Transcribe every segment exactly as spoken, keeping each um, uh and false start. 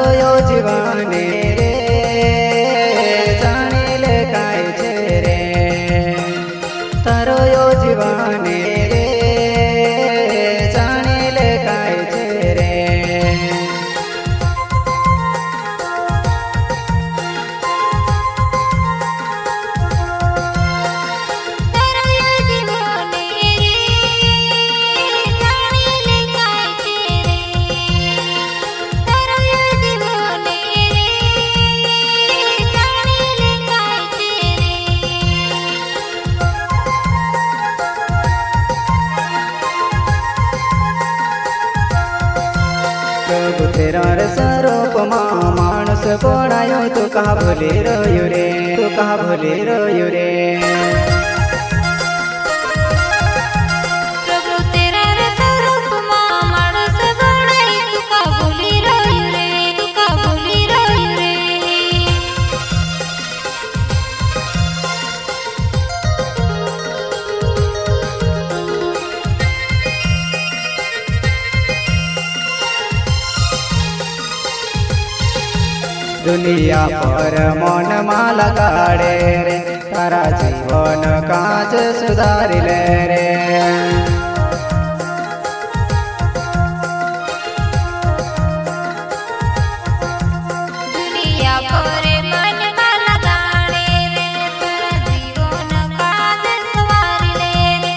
रोयो जीवाने रे जाने ले काय छे रे तारो यो जीवाने रे जाने ले काय छे रे। तेरा स्वरूप मानस पड़ायो तू कहा भोले रोयो रे तू कहा भोले रोयो रे। प्रभु तेरा स्वरूप मानस पड़ायो तू कहा भोले रोयो रे तू कहा भोले रोयो रे। दुनिया पर मन माँ लगाड़े रे तारा जीवन काज सुधार ले रे। दुनिया पर मन माँ लगाड़े रे तारा जीवन काज सुधार ले रे।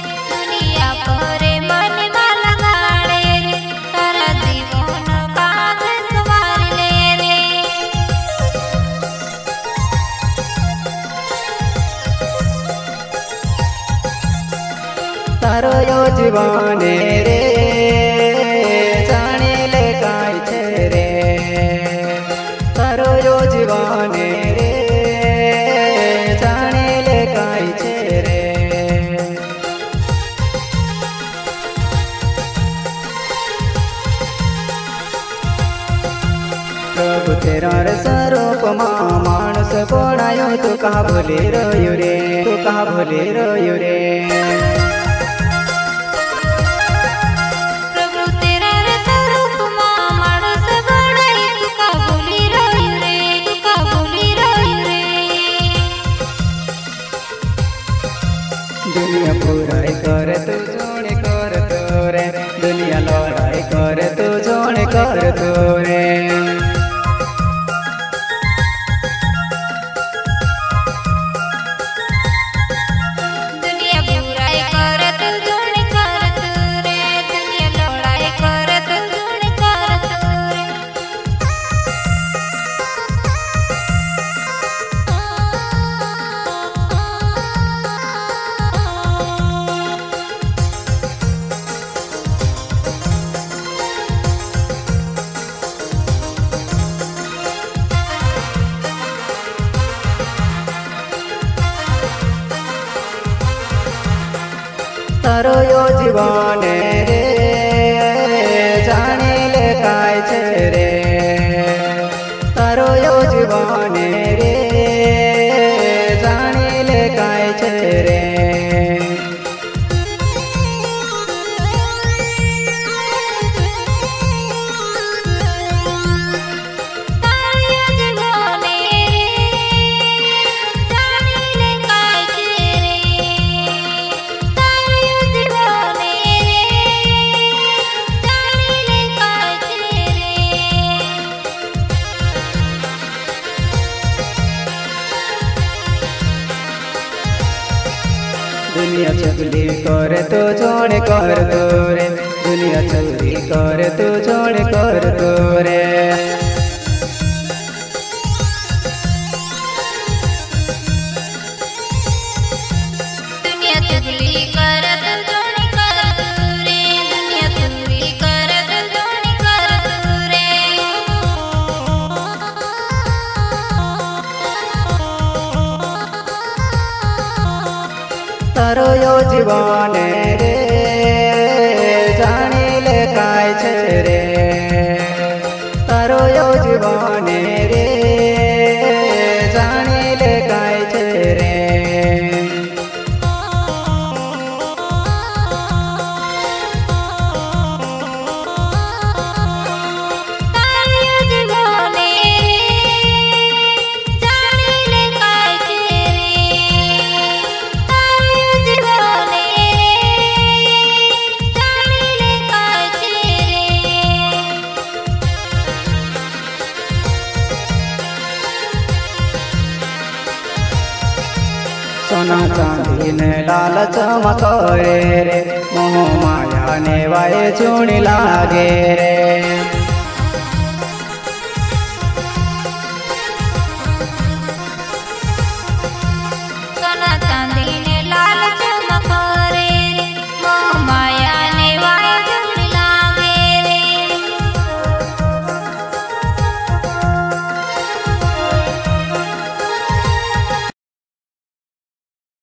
दुनिया पर मन माँ लगाड़े रे तारा जीवन काज सुधार ले रे। तारो यो जीवाने रे जाने ले काय छे रे तारो यो जीवाने रे जाने ले काय छे रे। प्रभु तेरा स्वरूप मानस पड़ायो तू कहा भोले रोयो रे तू कहा भोले रोयो रे। दुनिया पुराई करे तू जोने कर तो रे दुनिया लड़ाई करे तू जोने कर तो रे। तारो यो जीवाने रे जाने ले काय छे रे तारो यो जीवाने रे जाने ले काय छे रे। दुनिया चगली कर तू जोड़ कर तो रे दुनिया चगली कर तू जोड़ कर तो रे। दुनिया चगली कर तू जोड़ कर तो रे दुनिया चगली कर तू जोड़ कर तो रे। तारो यो जीवाने रे जाने ले काय छे रे तारो यो जीवाने रे जाने ले काय छे रे। तारो यो जीवाने सोना चांदी ने लालच मकोरे रे मोह माया ने वाये चूड़ी लागे रे।